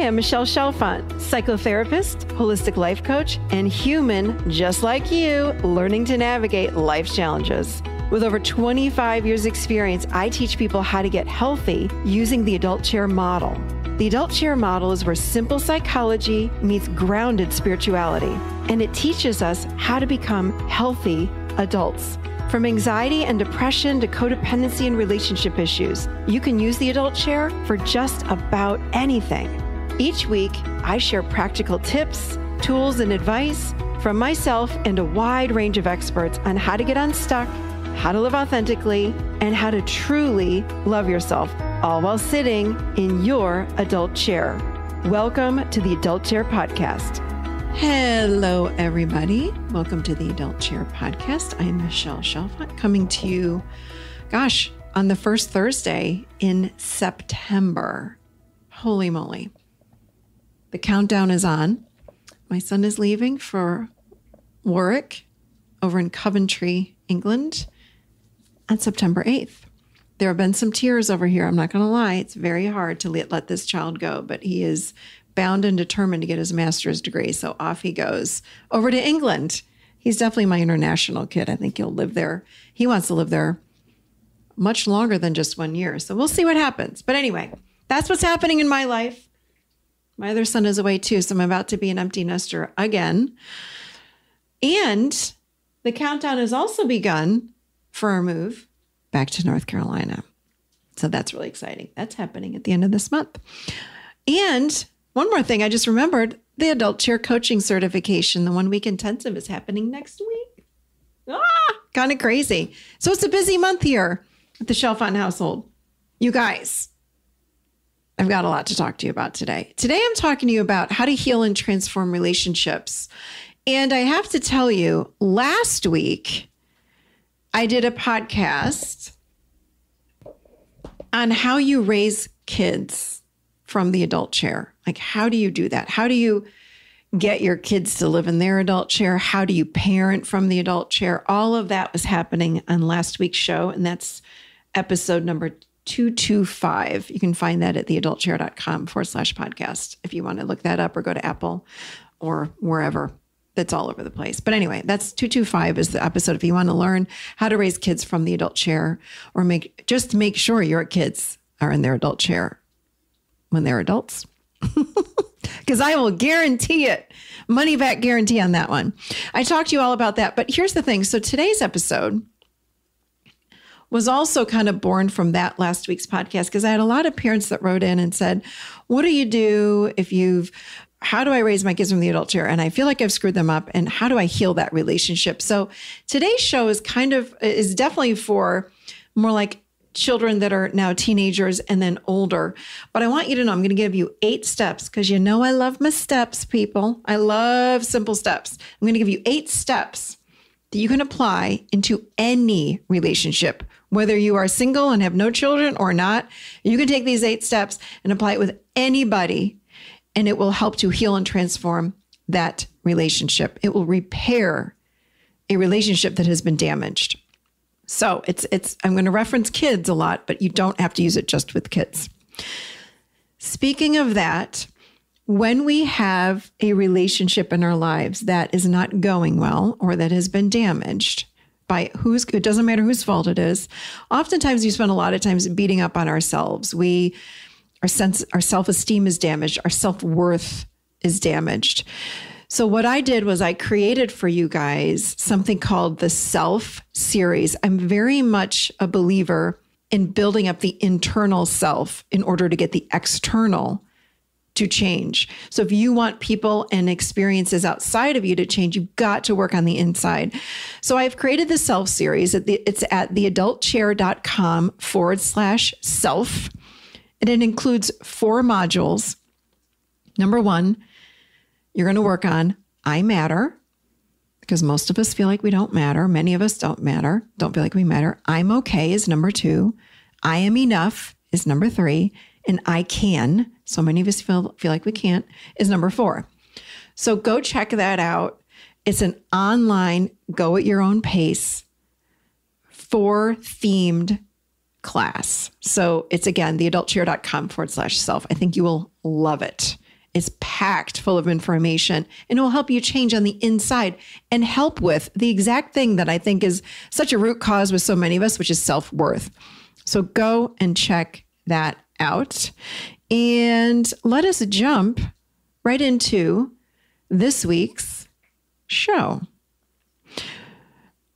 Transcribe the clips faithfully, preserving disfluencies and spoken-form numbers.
I am Michelle Chalfant, psychotherapist, holistic life coach, and human, just like you, learning to navigate life's challenges. With over twenty-five years experience, I teach people how to get healthy using the adult chair model. The adult chair model is where simple psychology meets grounded spirituality, and it teaches us how to become healthy adults. From anxiety and depression to codependency and relationship issues, you can use the adult chair for just about anything. Each week, I share practical tips, tools, and advice from myself and a wide range of experts on how to get unstuck, how to live authentically, and how to truly love yourself, all while sitting in your adult chair. Welcome to the Adult Chair Podcast. Hello, everybody. Welcome to the Adult Chair Podcast. I'm Michelle Chalfant, coming to you, gosh, on the first Thursday in September. Holy moly. The countdown is on. My son is leaving for Warwick over in Coventry, England on September eighth. There have been some tears over here. I'm not going to lie. It's very hard to let this child go, but he is bound and determined to get his master's degree. So off he goes over to England. He's definitely my international kid. I think he'll live there. He wants to live there much longer than just one year. So we'll see what happens. But anyway, that's what's happening in my life. My other son is away too. So I'm about to be an empty nester again. And the countdown has also begun for our move back to North Carolina. So that's really exciting. That's happening at the end of this month. And one more thing I just remembered, the Adult Chair Coaching Certification, the one-week intensive, is happening next week. Ah, kind of crazy. So it's a busy month here at the Chalfant household. You guys, I've got a lot to talk to you about today. Today I'm talking to you about how to heal and transform relationships. And I have to tell you, last week I did a podcast on how you raise kids from the adult chair. Like, how do you do that? How do you get your kids to live in their adult chair? How do you parent from the adult chair? All of that was happening on last week's show, and that's episode number two twenty-five. You can find that at theadultchair.com forward slash podcast if you want to look that up, or go to Apple or wherever. That's all over the place. But anyway, that's two twenty-five is the episode. If you want to learn how to raise kids from the adult chair, or make, just make sure your kids are in their adult chair when they're adults, because I will guarantee it. Money back guarantee on that one. I talked to you all about that, but here's the thing. So today's episode was also kind of born from that last week's podcast, because I had a lot of parents that wrote in and said, what do you do if you've how do I raise my kids from the adult chair? And I feel like I've screwed them up, and how do I heal that relationship? So today's show is kind of, is definitely for more like children that are now teenagers and then older. But I want you to know, I'm going to give you eight steps, because you know, I love my steps, people. I love simple steps. I'm going to give you eight steps that you can apply into any relationship, whether you are single and have no children or not. You can take these eight steps and apply it with anybody, and it will help to heal and transform that relationship. It will repair a relationship that has been damaged. So it's, it's, I'm going to reference kids a lot, but you don't have to use it just with kids. Speaking of that, when we have a relationship in our lives that is not going well, or that has been damaged by who's, it doesn't matter whose fault it is. Oftentimes we spend a lot of times beating up on ourselves. We, Our sense, our self-esteem is damaged. Our self-worth is damaged. So what I did was I created for you guys something called the Self Series. I'm very much a believer in building up the internal self in order to get the external to change. So if you want people and experiences outside of you to change, you've got to work on the inside. So I've created the Self Series. It's at theadultchair.com forward slash self. And it includes four modules. Number one, you're going to work on I matter, because most of us feel like we don't matter. Many of us don't matter, don't feel like we matter. I'm okay is number two. I am enough is number three. And I can, so many of us feel, feel like we can't, is number four. So go check that out. It's an online, go at your own pace, four themed class. So it's again, theadultchair.com forward slash self. I think you will love it. is packed full of information, and it will help you change on the inside and help with the exact thing that I think is such a root cause with so many of us, which is self-worth. So go and check that out. And let us jump right into this week's show.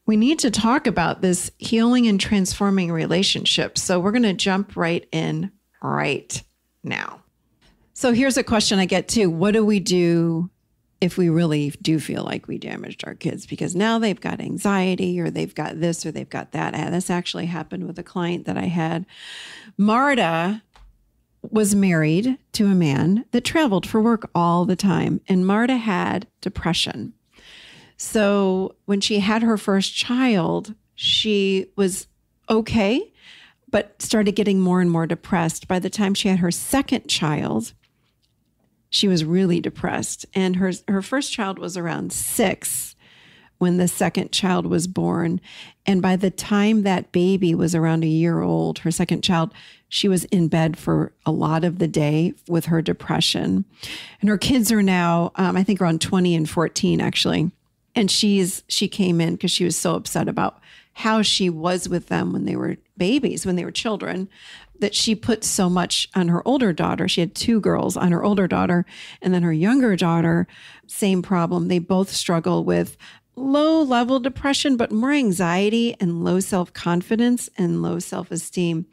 We need to talk about this healing and transforming relationship. So we're going to jump right in right now. So here's a question I get too. What do we do if we really do feel like we damaged our kids? Because now they've got anxiety, or they've got this, or they've got that. And this actually happened with a client that I had. Marta was married to a man that traveled for work all the time. And Marta had depression. So when she had her first child, she was okay, but started getting more and more depressed. By the time she had her second child, she was really depressed. And her, her first child was around six when the second child was born. And by the time that baby was around a year old, her second child, she was in bed for a lot of the day with her depression. And her kids are now, um, I think around twenty and fourteen, actually. And she's she came in because she was so upset about how she was with them when they were babies, when they were children, that she put so much on her older daughter. She had two girls, on her older daughter, and then her younger daughter, same problem. They both struggle with low-level depression, but more anxiety and low self-confidence and low self-esteem.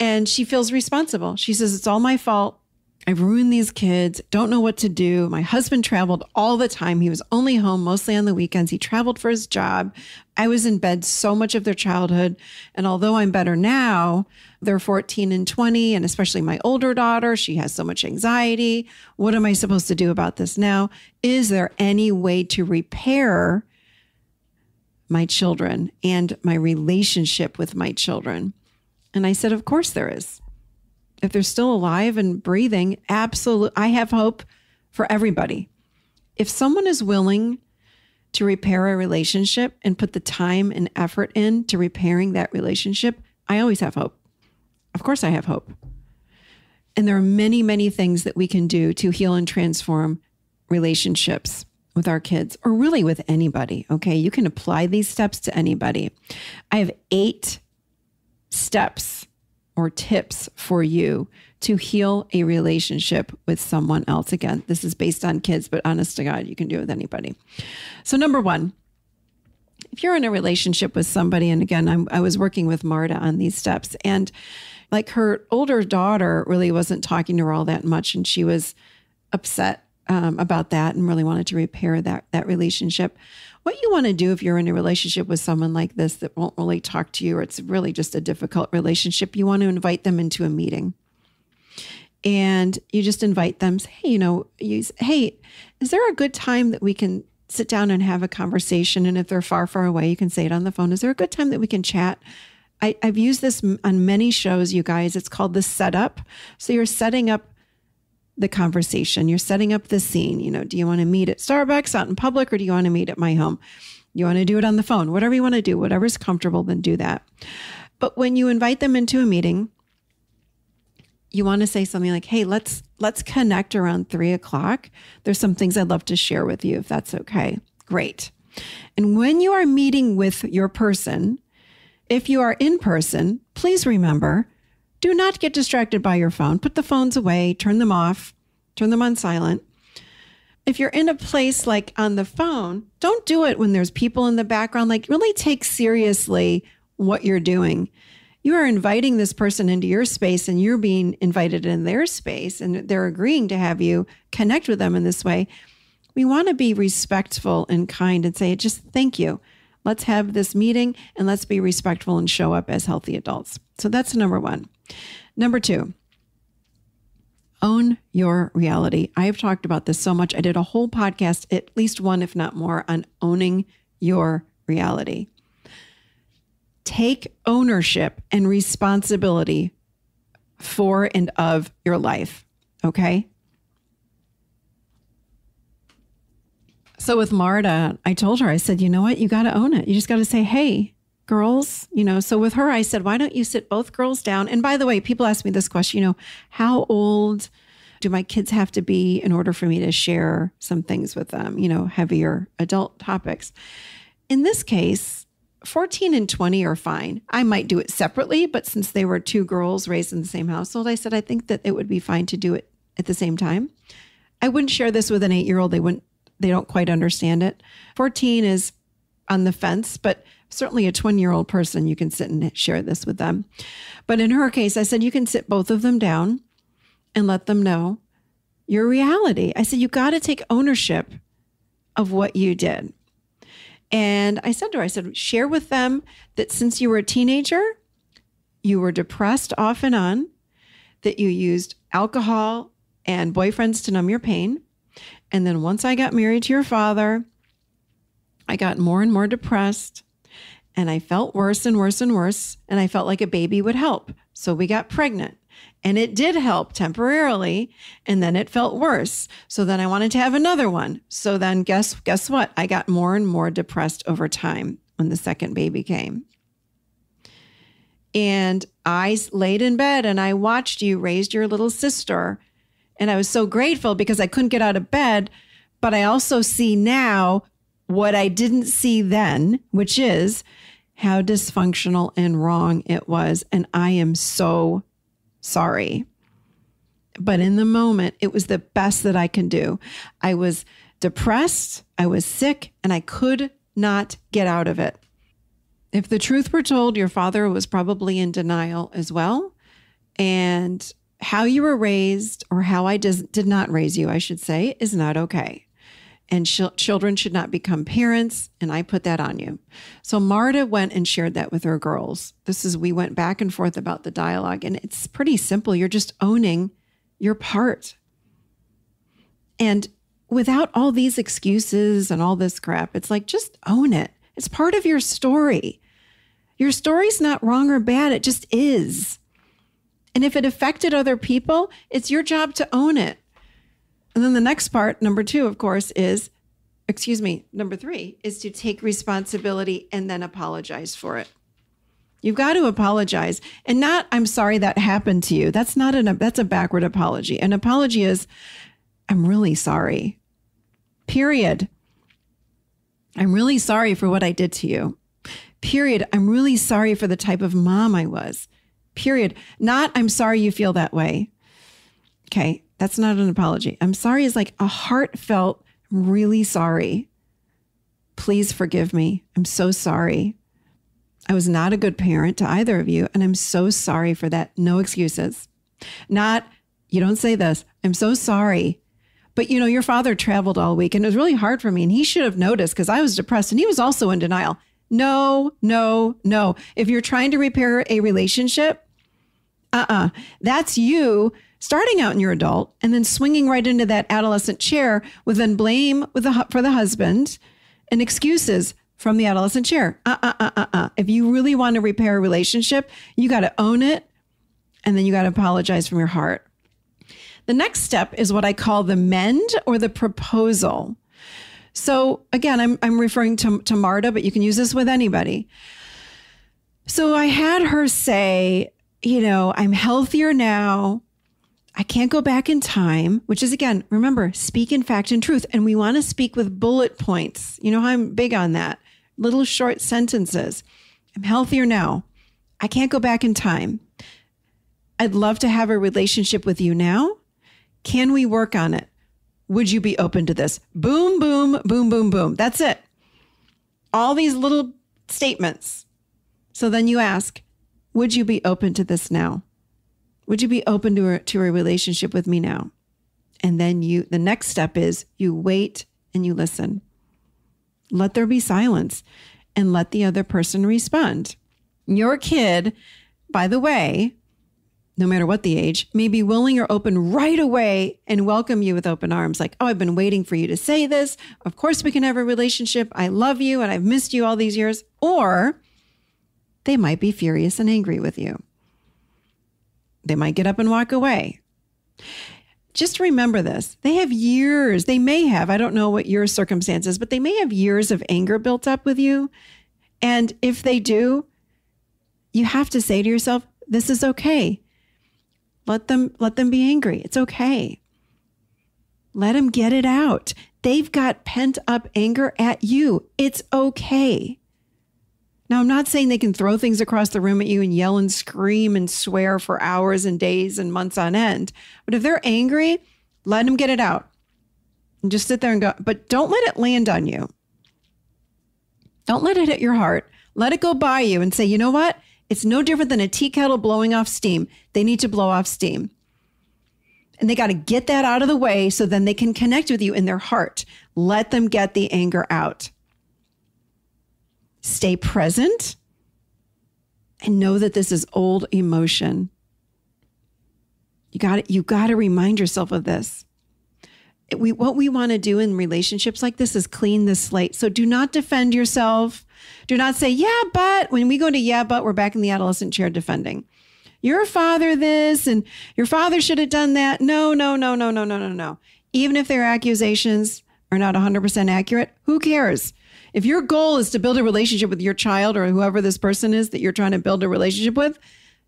And she feels responsible. She says, it's all my fault. I've ruined these kids, don't know what to do. My husband traveled all the time. He was only home mostly on the weekends. He traveled for his job. I was in bed so much of their childhood. And although I'm better now, they're fourteen and twenty, and especially my older daughter, she has so much anxiety. What am I supposed to do about this now? Is there any way to repair my children and my relationship with my children? And I said, of course there is. If they're still alive and breathing, absolutely, I have hope for everybody. If someone is willing to repair a relationship and put the time and effort in to repairing that relationship, I always have hope. Of course I have hope. And there are many, many things that we can do to heal and transform relationships with our kids, or really with anybody, okay? You can apply these steps to anybody. I have eight steps or tips for you to heal a relationship with someone else. Again, this is based on kids, but honest to God, you can do it with anybody. So number one, if you're in a relationship with somebody, and again, I'm, I was working with Marta on these steps, and like her older daughter really wasn't talking to her all that much, and she was upset um, about that and really wanted to repair that, that relationship. What you want to do if you're in a relationship with someone like this that won't really talk to you, or it's really just a difficult relationship, you want to invite them into a meeting. And you just invite them, say, hey, you know, you say, hey, is there a good time that we can sit down and have a conversation? And if they're far, far away, you can say it on the phone. Is there a good time that we can chat? I, I've used this on many shows, you guys. It's called the setup. So you're setting up the conversation. You're setting up the scene. You know, do you want to meet at Starbucks out in public, or do you want to meet at my home? You want to do it on the phone, whatever you want to do, whatever's comfortable, then do that. But when you invite them into a meeting, you want to say something like, hey, let's, let's connect around three o'clock. There's some things I'd love to share with you, if that's okay. Great. And when you are meeting with your person, if you are in person, please remember, do not get distracted by your phone. Put the phones away, turn them off, turn them on silent. If you're in a place like on the phone, don't do it when there's people in the background. Like, really take seriously what you're doing. You are inviting this person into your space, and you're being invited in their space, and they're agreeing to have you connect with them in this way. We want to be respectful and kind and say, just thank you. Let's have this meeting, and let's be respectful and show up as healthy adults. So that's number one. Number two, own your reality. I have talked about this so much. I did a whole podcast, at least one, if not more, on owning your reality. Take ownership and responsibility for and of your life, okay? So with Marta, I told her, I said, you know what? You got to own it. You just got to say, hey, girls, you know, so with her, I said, why don't you sit both girls down? And by the way, people ask me this question, you know, how old do my kids have to be in order for me to share some things with them, you know, heavier adult topics? In this case, fourteen and twenty are fine. I might do it separately, but since they were two girls raised in the same household, I said, I think that it would be fine to do it at the same time. I wouldn't share this with an eight-year-old. They wouldn't, they don't quite understand it. fourteen is on the fence, but certainly a twenty-year-old person, you can sit and share this with them. But in her case, I said, you can sit both of them down and let them know your reality. I said, you got to take ownership of what you did. And I said to her, I said, share with them that since you were a teenager, you were depressed off and on, that you used alcohol and boyfriends to numb your pain. And then once I got married to your father, I got more and more depressed and I felt worse and worse and worse. And I felt like a baby would help. So we got pregnant and it did help temporarily. And then it felt worse. So then I wanted to have another one. So then guess, guess what? I got more and more depressed over time when the second baby came. And I laid in bed and I watched you raise your little sister. And I was so grateful because I couldn't get out of bed, but I also see now what I didn't see then, which is how dysfunctional and wrong it was. And I am so sorry. But in the moment, it was the best that I can do. I was depressed, I was sick, and I could not get out of it. If the truth were told, your father was probably in denial as well. And how you were raised, or how I dis- did not raise you, I should say, is not okay. And sh- children should not become parents. And I put that on you. So Marta went and shared that with her girls. This is, we went back and forth about the dialogue and it's pretty simple. You're just owning your part. And without all these excuses and all this crap, it's like, just own it. It's part of your story. Your story's not wrong or bad. It just is. And if it affected other people, it's your job to own it. And then the next part, number two, of course, is, excuse me, number three, is to take responsibility and then apologize for it. You've got to apologize and not, I'm sorry that happened to you. That's not an, that's a backward apology. An apology is, I'm really sorry, period. I'm really sorry for what I did to you, period. I'm really sorry for the type of mom I was. Period. Not, I'm sorry you feel that way. Okay. That's not an apology. I'm sorry is like a heartfelt, I'm really sorry. Please forgive me. I'm so sorry. I was not a good parent to either of you. And I'm so sorry for that. No excuses. Not, you don't say this. I'm so sorry. But you know, your father traveled all week and it was really hard for me. And he should have noticed because I was depressed and he was also in denial. No, no, no. If you're trying to repair a relationship, uh-uh, that's you starting out in your adult and then swinging right into that adolescent chair with then blame with the, for the husband and excuses from the adolescent chair. Uh-uh, uh-uh, uh. If you really want to repair a relationship, you got to own it and then you got to apologize from your heart. The next step is what I call the mend or the proposal. So again, I'm I'm referring to, to Marta, but you can use this with anybody. So I had her say, you know, I'm healthier now. I can't go back in time, which is, again, remember, speak in fact and truth. And we want to speak with bullet points. You know, I'm big on that. Little short sentences. I'm healthier now. I can't go back in time. I'd love to have a relationship with you now. Can we work on it? Would you be open to this? Boom, boom, boom, boom, boom. That's it. All these little statements. So then you ask, would you be open to this now? Would you be open to a, to a relationship with me now? And then you, the next step is you wait and you listen. Let there be silence and let the other person respond. Your kid, by the way, no matter what the age, may be willing or open right away and welcome you with open arms. Like, oh, I've been waiting for you to say this. Of course we can have a relationship. I love you and I've missed you all these years. Or they might be furious and angry with you. They might get up and walk away. Just remember this. They have years. They may have, I don't know what your circumstances, but they may have years of anger built up with you. And if they do, you have to say to yourself, this is okay. Let them, let them be angry. It's okay. Let them get it out. They've got pent up anger at you. It's okay. Now, I'm not saying they can throw things across the room at you and yell and scream and swear for hours and days and months on end. But if they're angry, let them get it out and just sit there and go. But don't let it land on you. Don't let it hit your heart. Let it go by you and say, you know what? It's no different than a tea kettle blowing off steam. They need to blow off steam. And they got to get that out of the way so then they can connect with you in their heart. Let them get the anger out. Stay present and know that this is old emotion. You got you got to remind yourself of this. We, what we want to do in relationships like this is clean the slate. So do not defend yourself. Do not say, yeah, but when we go to yeah, but we're back in the adolescent chair defending. Your father this and your father should have done that. No, no, no, no, no, no, no, no. Even if their accusations are not one hundred percent accurate, who cares? If your goal is to build a relationship with your child or whoever this person is that you're trying to build a relationship with,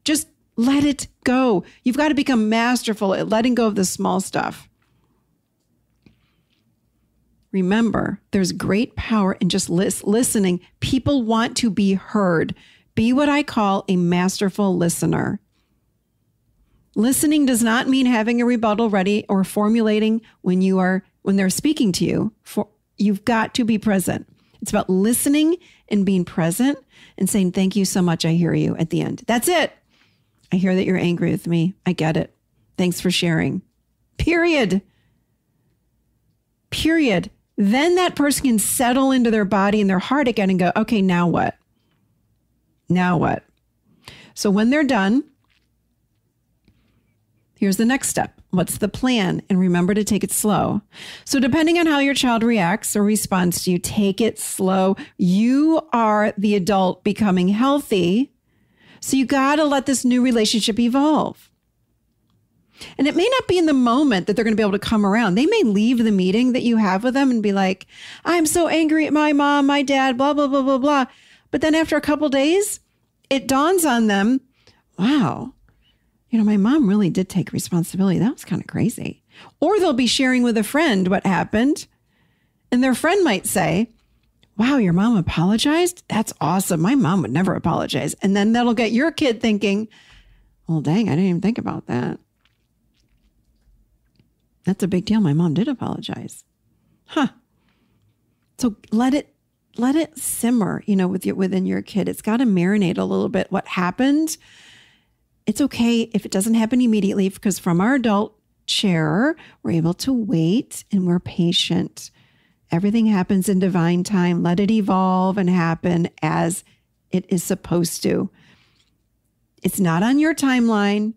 just let it go. You've got to become masterful at letting go of the small stuff. Remember, there's great power in just lis- listening. People want to be heard. Be what I call a masterful listener. Listening does not mean having a rebuttal ready or formulating when you are when they're speaking to you. For, you've got to be present. It's about listening and being present and saying, thank you so much. I hear you at the end. That's it. I hear that you're angry with me. I get it. Thanks for sharing. Period. Period. Then that person can settle into their body and their heart again and go, okay, now what? Now what? So when they're done, here's the next step. What's the plan? And remember to take it slow. So depending on how your child reacts or responds to you, take it slow. You are the adult becoming healthy. So you got to let this new relationship evolve. And it may not be in the moment that they're going to be able to come around. They may leave the meeting that you have with them and be like, I'm so angry at my mom, my dad, blah, blah, blah, blah, blah. But then after a couple days, it dawns on them, wow, you know, my mom really did take responsibility. That was kind of crazy. Or they'll be sharing with a friend what happened. And their friend might say, wow, your mom apologized? That's awesome. My mom would never apologize. And then that'll get your kid thinking, well, dang, I didn't even think about that. That's a big deal. My mom did apologize. Huh. So let it let it simmer, you know, with your, within your kid. It's got to marinate a little bit what happened. It's okay if it doesn't happen immediately, because from our adult chair, we're able to wait and we're patient. Everything happens in divine time. Let it evolve and happen as it is supposed to. It's not on your timeline.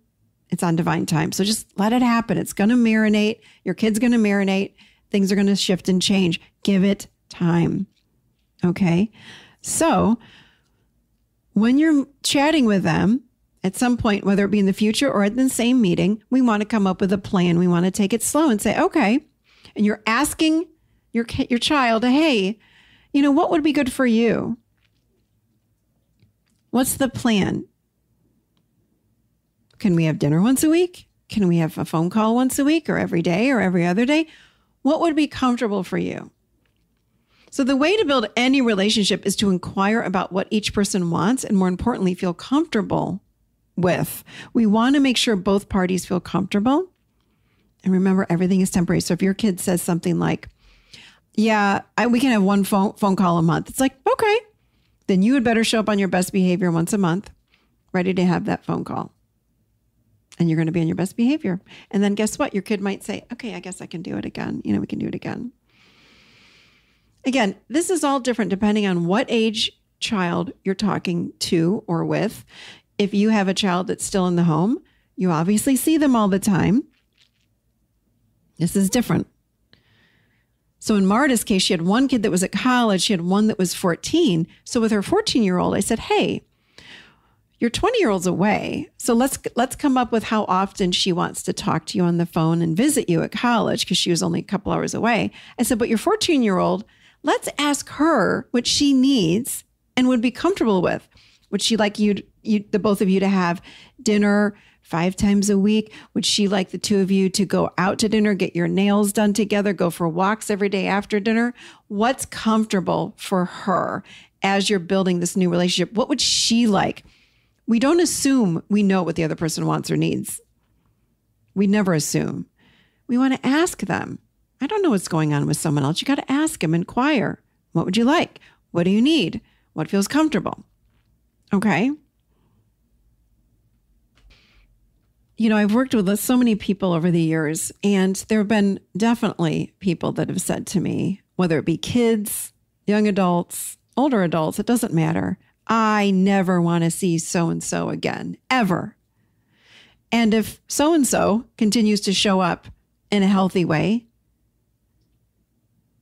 It's on divine time. So just let it happen. It's going to marinate. Your kid's going to marinate. Things are going to shift and change. Give it time. Okay. So when you're chatting with them, at some point, whether it be in the future or at the same meeting, we want to come up with a plan. We want to take it slow and say, okay. And you're asking your your child, hey, you know, what would be good for you? What's the plan? Can we have dinner once a week? Can we have a phone call once a week or every day or every other day? What would be comfortable for you? So the way to build any relationship is to inquire about what each person wants and, more importantly, feel comfortable with. We want to make sure both parties feel comfortable. And remember, everything is temporary. So if your kid says something like, yeah, I, we can have one phone, phone call a month. It's like, okay, then you had better show up on your best behavior once a month, ready to have that phone call. And you're going to be on your best behavior. And then guess what? Your kid might say, okay, I guess I can do it again. You know, we can do it again. Again, this is all different depending on what age child you're talking to or with. If you have a child that's still in the home, you obviously see them all the time. This is different. So in Marta's case, she had one kid that was at college. She had one that was fourteen. So with her fourteen-year-old, I said, hey, your twenty-year-old's away. So let's let's come up with how often she wants to talk to you on the phone and visit you at college, because she was only a couple hours away. I said, but your fourteen-year-old, let's ask her what she needs and would be comfortable with. Would she like you, you, the both of you to have dinner, five times a week? Would she like the two of you to go out to dinner, get your nails done together, go for walks every day after dinner? What's comfortable for her as you're building this new relationship? What would she like? We don't assume we know what the other person wants or needs. We never assume. We want to ask them. I don't know what's going on with someone else. You got to ask them, inquire. What would you like? What do you need? What feels comfortable? Okay. You know, I've worked with so many people over the years, and there have been definitely people that have said to me, whether it be kids, young adults, older adults, it doesn't matter. I never want to see so-and-so again, ever. And if so-and-so continues to show up in a healthy way,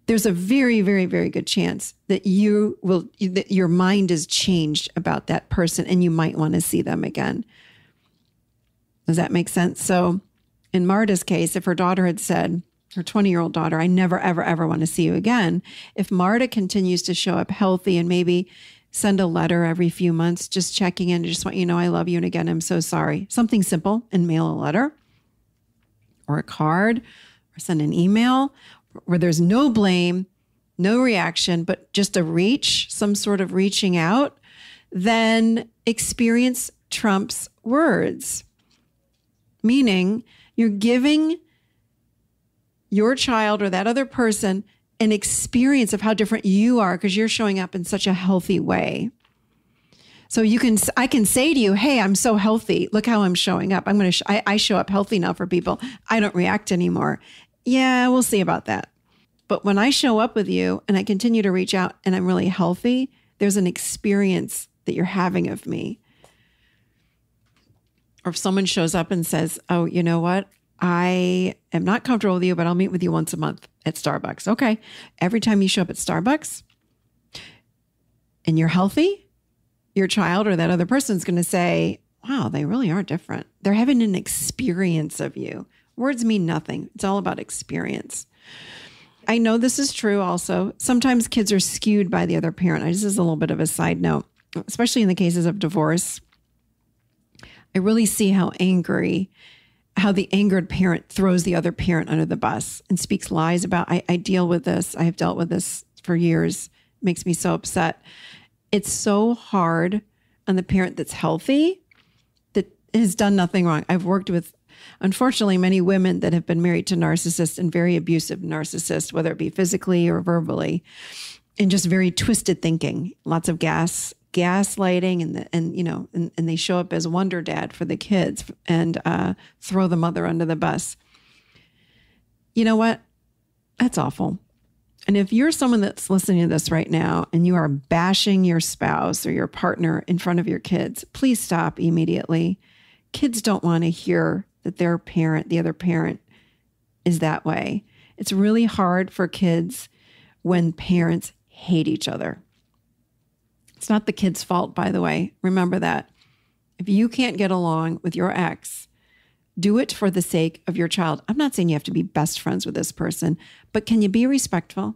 there's a very, very, very good chance that you will, that your mind is changed about that person and you might want to see them again. Does that make sense? So in Marta's case, if her daughter had said, her twenty-year-old daughter, I never, ever, ever want to see you again. If Marta continues to show up healthy and maybe send a letter every few months, just checking in, just want you to know I love you. And again, I'm so sorry. Something simple, and mail a letter or a card or send an email where there's no blame, no reaction, but just a reach, some sort of reaching out, then experience trumps words. Meaning you're giving your child or that other person an experience of how different you are because you're showing up in such a healthy way. So you can, I can say to you, hey, I'm so healthy. Look how I'm showing up. I'm going to, sh I, I show up healthy now for people. I don't react anymore. Yeah, we'll see about that. But when I show up with you and I continue to reach out and I'm really healthy, there's an experience that you're having of me. Or if someone shows up and says, oh, you know what? I am not comfortable with you, but I'll meet with you once a month at Starbucks. Okay. Every time you show up at Starbucks and you're healthy, your child or that other person's going to say, wow, they really are different. They're having an experience of you. Words mean nothing. It's all about experience. I know this is true also. Sometimes kids are skewed by the other parent. This is a little bit of a side note, especially in the cases of divorce. I really see how angry how the angered parent throws the other parent under the bus and speaks lies about, I, I deal with this. I have dealt with this for years. It makes me so upset. It's so hard on the parent that's healthy, that has done nothing wrong. I've worked with, unfortunately, many women that have been married to narcissists and very abusive narcissists, whether it be physically or verbally, and just very twisted thinking, lots of gas, gaslighting, and the, and you know, and, and they show up as wonder dad for the kids and uh, throw the mother under the bus. You know what? That's awful. And if you're someone that's listening to this right now and you are bashing your spouse or your partner in front of your kids, please stop immediately. Kids don't want to hear that their parent, the other parent, is that way. It's really hard for kids when parents hate each other. It's not the kid's fault, by the way. Remember that. If you can't get along with your ex, do it for the sake of your child. I'm not saying you have to be best friends with this person, but can you be respectful?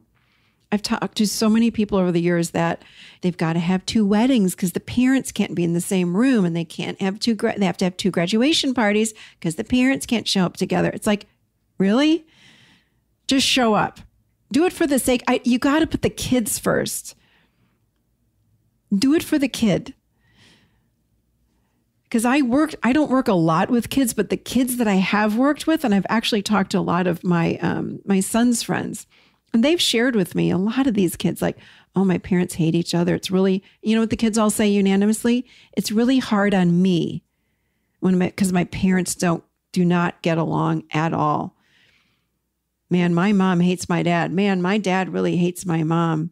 I've talked to so many people over the years that they've got to have two weddings because the parents can't be in the same room, and they can't have two, they have to have two graduation parties because the parents can't show up together. It's like, really? Just show up. Do it for the sake. I, you got to put the kids first. Do it for the kid. Because I worked, I don't work a lot with kids, but the kids that I have worked with, and I've actually talked to a lot of my, um, my son's friends, and they've shared with me a lot of these kids like, oh, my parents hate each other. It's really, you know what the kids all say unanimously? It's really hard on me when my, because my parents don't, do not get along at all. Man, my mom hates my dad. Man, my dad really hates my mom.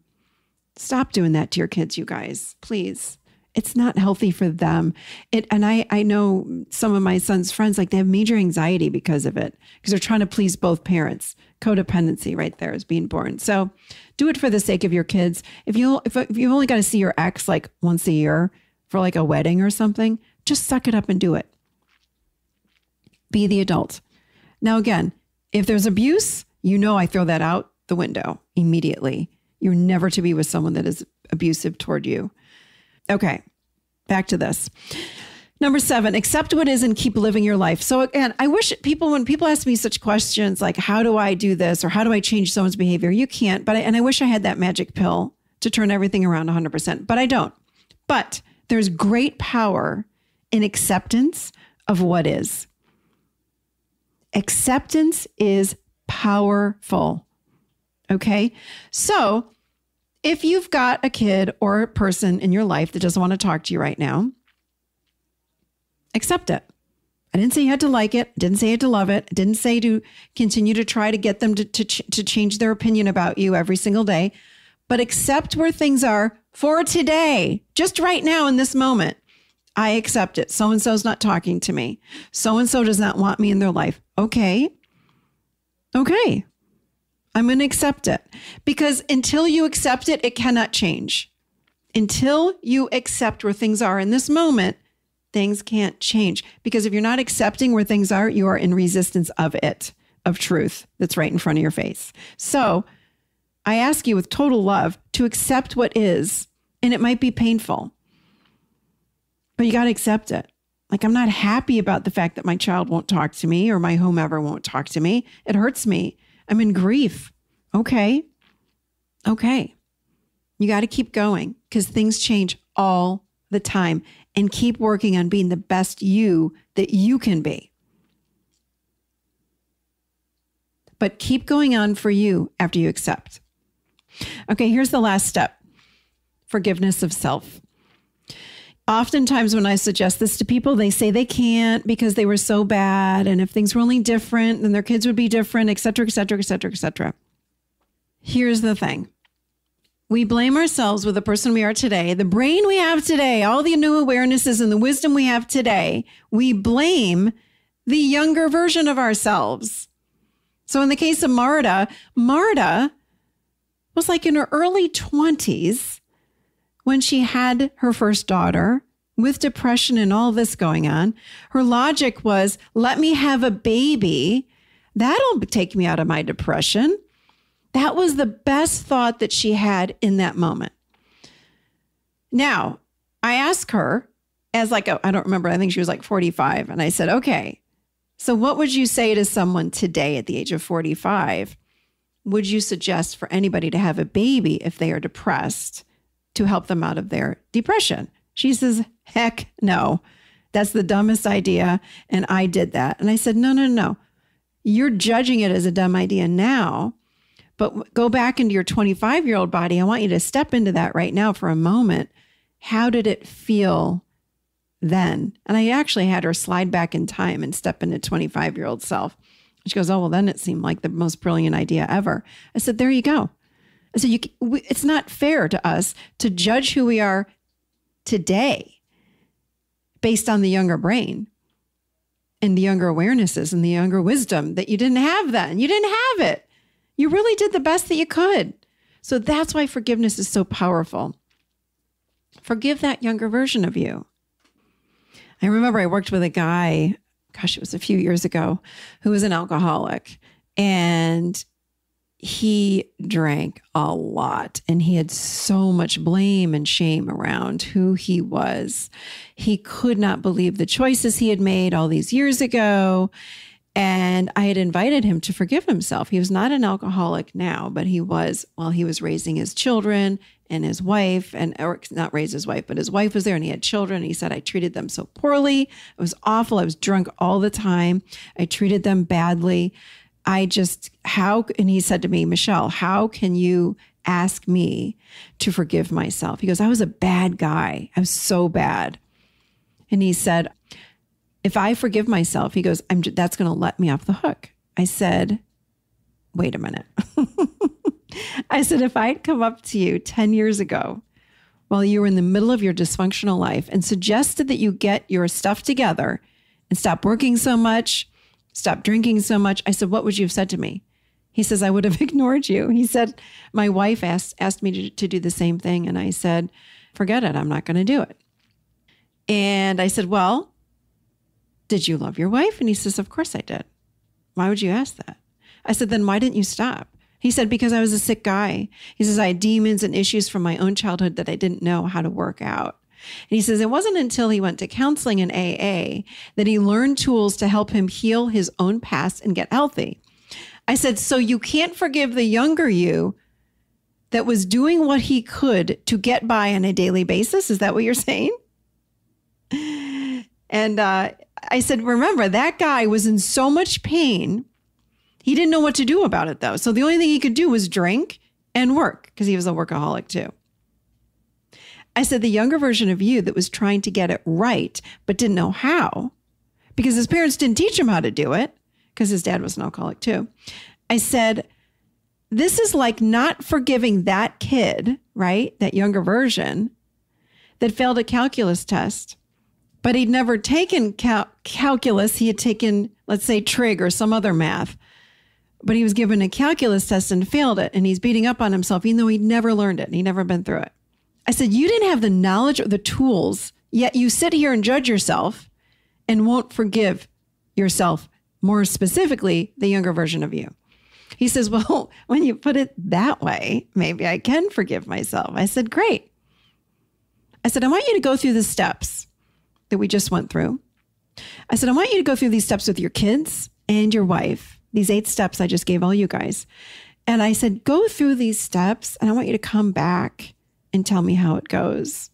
Stop doing that to your kids, you guys, please. It's not healthy for them. It, and I, I know some of my son's friends, like they have major anxiety because of it, because they're trying to please both parents. Codependency right there is being born. So do it for the sake of your kids. If you, if, if you've only got to see your ex like once a year for like a wedding or something, just suck it up and do it. Be the adult. Now, again, if there's abuse, you know, I throw that out the window immediately. You're never to be with someone that is abusive toward you. Okay, back to this. Number seven, accept what is and keep living your life. So again, I wish people, when people ask me such questions like, how do I do this? Or how do I change someone's behavior? You can't, but I, and I wish I had that magic pill to turn everything around one hundred percent, but I don't. But there's great power in acceptance of what is. Acceptance is powerful. Okay. So if you've got a kid or a person in your life that doesn't want to talk to you right now, accept it. I didn't say you had to like it. I didn't say you had to love it. I didn't say to continue to try to get them to, to, ch- to change their opinion about you every single day, but accept where things are for today, just right now in this moment. I accept it. So-and-so's not talking to me. So-and-so does not want me in their life. Okay. Okay. I'm going to accept it, because until you accept it, it cannot change. Until you accept where things are in this moment, things can't change, because if you're not accepting where things are, you are in resistance of it, of truth that's right in front of your face. So I ask you with total love to accept what is, and it might be painful, but you got to accept it. Like, I'm not happy about the fact that my child won't talk to me or my whomever won't talk to me. It hurts me. I'm in grief. Okay. Okay. You got to keep going, because things change all the time, and keep working on being the best you that you can be. But keep going on for you after you accept. Okay. Here's the last step. Forgiveness of self. Oftentimes when I suggest this to people, they say they can't because they were so bad. And if things were only different, then their kids would be different, et cetera, et cetera, et cetera, et cetera. Here's the thing. We blame ourselves with the person we are today, the brain we have today, all the new awarenesses and the wisdom we have today. We blame the younger version of ourselves. So in the case of Marta, Marta was like in her early twenties when she had her first daughter with depression and all this going on. Her logic was, let me have a baby. That'll take me out of my depression. That was the best thought that she had in that moment. Now, I asked her as like, a, I don't remember, I think she was like forty-five. And I said, okay, so what would you say to someone today at the age of forty-five? Would you suggest for anybody to have a baby if they are depressed to help them out of their depression? She says, heck no, that's the dumbest idea. And I did that. And I said, no, no, no, you're judging it as a dumb idea now. But go back into your twenty-five-year-old body. I want you to step into that right now for a moment. How did it feel then? And I actually had her slide back in time and step into twenty-five-year-old self. She goes, oh, well, then it seemed like the most brilliant idea ever. I said, there you go. I said, you, we, it's not fair to us to judge who we are today based on the younger brain and the younger awarenesses and the younger wisdom that you didn't have then. You didn't have it. You really did the best that you could. So that's why forgiveness is so powerful. Forgive that younger version of you. I remember I worked with a guy, gosh, it was a few years ago, who was an alcoholic, and he drank a lot, and he had so much blame and shame around who he was. He could not believe the choices he had made all these years ago. And I had invited him to forgive himself. He was not an alcoholic now, but he was, well, he was raising his children and his wife, and or not raise his wife, but his wife was there and he had children. And he said, I treated them so poorly. It was awful. I was drunk all the time. I treated them badly. I just, how, and he said to me, Michelle, how can you ask me to forgive myself? He goes, I was a bad guy. I was so bad. And he said, if I forgive myself, he goes, I'm, that's going to let me off the hook. I said, wait a minute. I said, if I'd come up to you ten years ago while you were in the middle of your dysfunctional life and suggested that you get your stuff together and stop working so much, stop drinking so much. I said, what would you have said to me? He says, I would have ignored you. He said, my wife asked, asked me to, to do the same thing. And I said, forget it. I'm not going to do it. And I said, well, did you love your wife? And he says, of course I did. Why would you ask that? I said, then why didn't you stop? He said, because I was a sick guy. He says, I had demons and issues from my own childhood that I didn't know how to work out. And he says it wasn't until he went to counseling in A A that he learned tools to help him heal his own past and get healthy. I said, so you can't forgive the younger you that was doing what he could to get by on a daily basis? Is that what you're saying? And uh, I said, remember, that guy was in so much pain. He didn't know what to do about it, though. So the only thing he could do was drink and work because he was a workaholic, too. I said the younger version of you that was trying to get it right, but didn't know how because his parents didn't teach him how to do it because his dad was an alcoholic, too. I said, this is like not forgiving that kid, right? That younger version that failed a calculus test, but he'd never taken cal- calculus. He had taken, let's say, trig or some other math, but he was given a calculus test and failed it. And he's beating up on himself, even though he'd never learned it and he'd never been through it. I said, you didn't have the knowledge or the tools, yet you sit here and judge yourself and won't forgive yourself, more specifically, the younger version of you. He says, well, when you put it that way, maybe I can forgive myself. I said, great. I said, I want you to go through the steps that we just went through. I said, I want you to go through these steps with your kids and your wife, these eight steps I just gave all you guys. And I said, go through these steps and I want you to come back and tell me how it goes.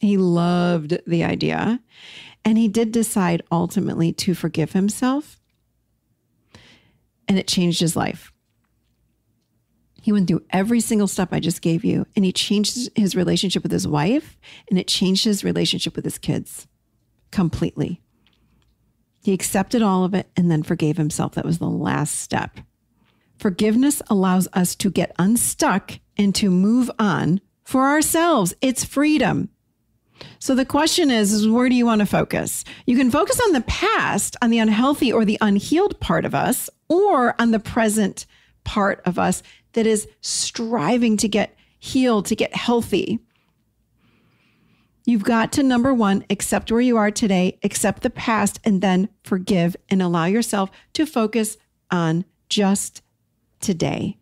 He loved the idea. And he did decide ultimately to forgive himself. And it changed his life. He went through every single step I just gave you. And he changed his relationship with his wife. And it changed his relationship with his kids completely. He accepted all of it and then forgave himself. That was the last step. Forgiveness allows us to get unstuck and to move on for ourselves. It's freedom. So the question is, is where do you want to focus? You can focus on the past, on the unhealthy or the unhealed part of us, or on the present part of us that is striving to get healed, to get healthy. You've got to, number one, accept where you are today, accept the past, and then forgive and allow yourself to focus on just today.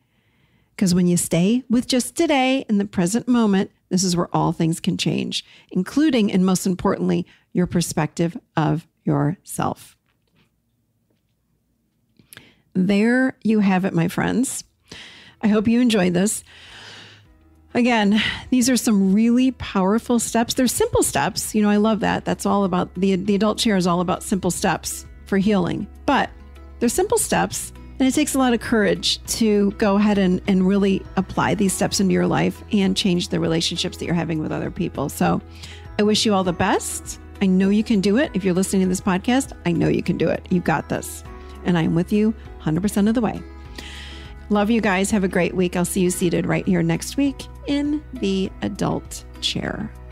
Because when you stay with just today in the present moment, this is where all things can change, including, and most importantly, your perspective of yourself. There you have it, my friends. I hope you enjoyed this. Again, these are some really powerful steps. They're simple steps. You know, I love that. That's all about the, the adult chair is all about simple steps for healing, but they're simple steps. And it takes a lot of courage to go ahead and, and really apply these steps into your life and change the relationships that you're having with other people. So I wish you all the best. I know you can do it. If you're listening to this podcast, I know you can do it. You've got this. And I'm with you one hundred percent of the way. Love you guys. Have a great week. I'll see you seated right here next week in the adult chair.